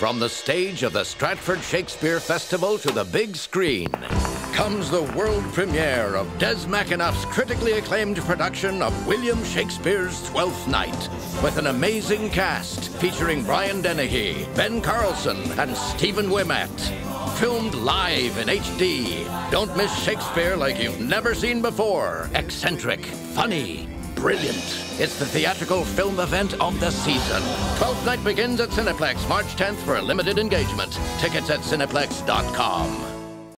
From the stage of the Stratford Shakespeare Festival to the big screen comes the world premiere of Des McAnuff's critically acclaimed production of William Shakespeare's Twelfth Night, with an amazing cast featuring Brian Dennehy, Ben Carlson, and Stephen Wimmer. Filmed live in HD, don't miss Shakespeare like you've never seen before. Eccentric, funny, brilliant. It's the theatrical film event of the season. Twelfth Night begins at Cineplex March 10th for a limited engagement. Tickets at cineplex.com.